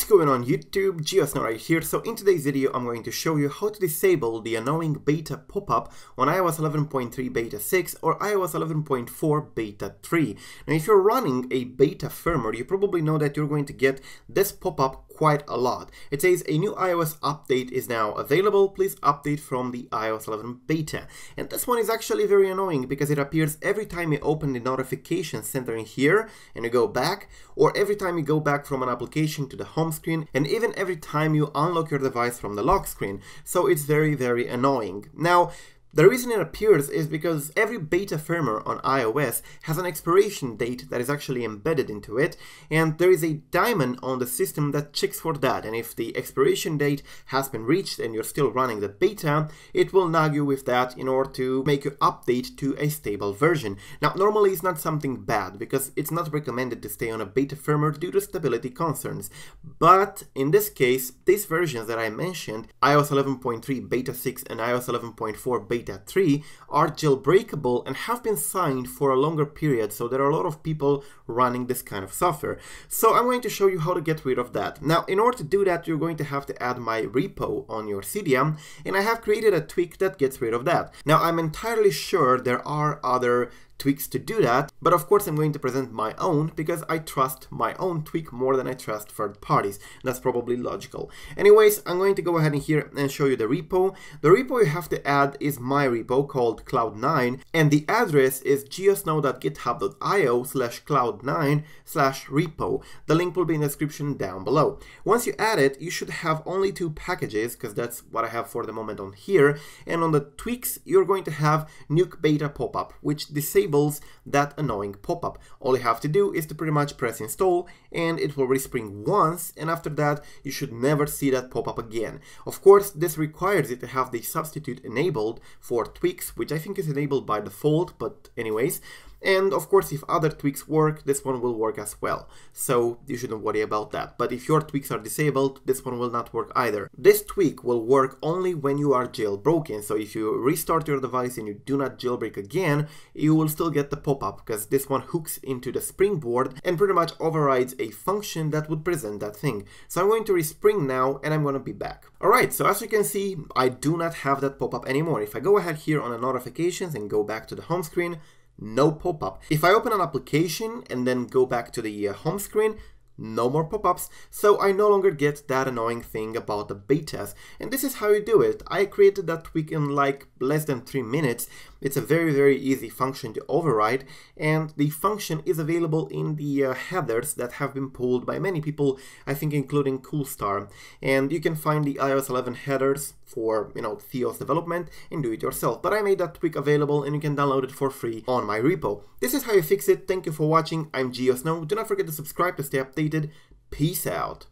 What's going on YouTube, GeoSnow right here. So in today's video I'm going to show you how to disable the annoying beta pop-up on iOS 11.3 beta 6 or iOS 11.4 beta 3. And if you're running a beta firmware, you probably know that you're going to get this pop-up quite a lot. It says a new iOS update is now available, please update from the iOS 11 beta. And this one is actually very annoying because it appears every time you open the notification center in here and you go back, or every time you go back from an application to the home screen, and even every time you unlock your device from the lock screen. So it's very, very annoying. Now, the reason it appears is because every beta firmware on iOS has an expiration date that is actually embedded into it, and there is a daemon on the system that checks for that, and if the expiration date has been reached and you're still running the beta, it will nag you with that in order to make you update to a stable version. Now, normally it's not something bad, because it's not recommended to stay on a beta firmware due to stability concerns, but in this case, these versions that I mentioned, iOS 11.3 beta 6 and iOS 11.4 beta 3 are jailbreakable and have been signed for a longer period, so there are a lot of people running this kind of software. So I'm going to show you how to get rid of that. Now, in order to do that, you're going to have to add my repo on your CDM, and I have created a tweak that gets rid of that. Now, I'm entirely sure there are other tweaks to do that, but of course I'm going to present my own because I trust my own tweak more than I trust third parties. That's probably logical. Anyways, I'm going to go ahead in here and show you the repo. The repo you have to add is my repo called Cloud9, and the address is geosnow.github.io/cloud9/repo. The link will be in the description down below. Once you add it, you should have only two packages, because that's what I have for the moment on here, and on the tweaks you're going to have Nuke Beta pop up, which disables that annoying pop-up. All you have to do is to pretty much press install, and it will respring once, and after that you should never see that pop-up again. Of course, this requires you to have the substitute enabled for tweaks, which I think is enabled by default, but anyways. And of course, if other tweaks work, this one will work as well, so you shouldn't worry about that. But if your tweaks are disabled, this one will not work either. This tweak will work only when you are jailbroken, so if you restart your device and you do not jailbreak again, you will still get the pop-up, because this one hooks into the springboard and pretty much overrides a function that would present that thing. So I'm going to respring now, and I'm going to be back. Alright, so as you can see, I do not have that pop-up anymore. If I go ahead here on the notifications and go back to the home screen, no pop-up. If I open an application and then go back to the home screen, no more pop-ups, so I no longer get that annoying thing about the betas. And this is how you do it. I created that tweak in like less than 3 minutes. It's a very, very easy function to override, and the function is available in the headers that have been pulled by many people, I think including Coolstar. And you can find the iOS 11 headers for, you know, Theos development and do it yourself. But I made that tweak available, and you can download it for free on my repo. This is how you fix it. Thank you for watching. I'm GeoSnow. Do not forget to subscribe to stay updated. Peace out.